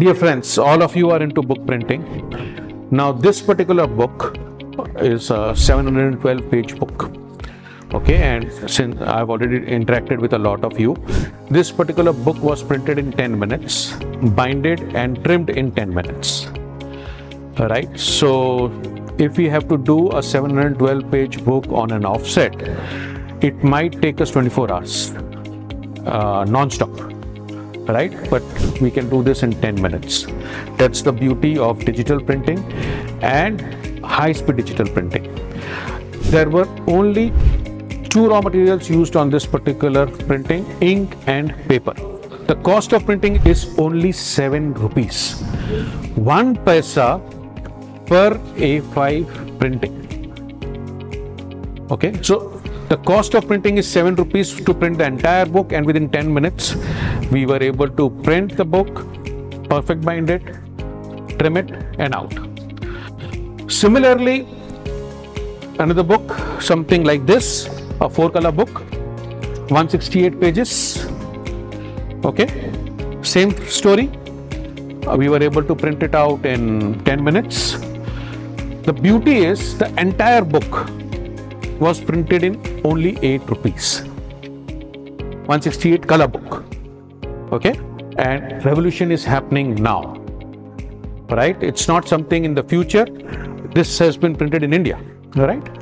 Dear friends, all of you are into book printing. Now this particular book is a 712 page book. Okay, and since I've already interacted with a lot of you, this particular book was printed in 10 minutes, binded and trimmed in 10 minutes. All right, so if we have to do a 712 page book on an offset, it might take us 24 hours non-stop. Right, but we can do this in 10 minutes. That's the beauty of digital printing and high-speed digital printing. There were only two raw materials used on this particular printing, ink and paper. The cost of printing is only 7 rupees. 1 paisa per A5 printing. Okay, so the cost of printing is 7 rupees to print the entire book, and within 10 minutes, we were able to print the book, perfect bind it, trim it, and out. Similarly, another book, something like this, a 4-color book, 168 pages. Okay, same story. We were able to print it out in 10 minutes. The beauty is the entire book was printed in only 8 rupees. 168 color book. Okay, and revolution is happening now, right? It's not something in the future. This has been printed in India, all right?